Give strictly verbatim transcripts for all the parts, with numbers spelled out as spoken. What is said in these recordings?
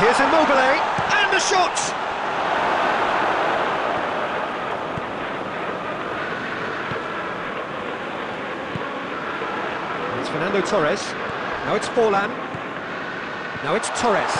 Here's Immobile, and the shot! It's Fernando Torres. Now it's Forlan. Now it's Torres.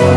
We'll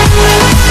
be right back.